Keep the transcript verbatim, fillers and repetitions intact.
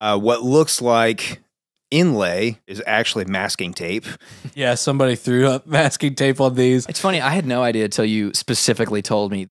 Uh, what looks like inlay is actually masking tape. Yeah, somebody threw up masking tape on these. It's funny, I had no idea until you specifically told me